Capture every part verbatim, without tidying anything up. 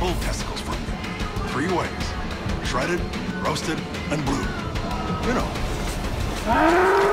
bull testicles from you. Three ways. Shredded, roasted, and blue. You know. Ah!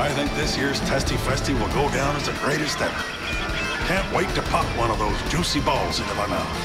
I think this year's Testy Festy will go down as the greatest ever. Can't wait to pop one of those juicy balls into my mouth.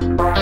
What?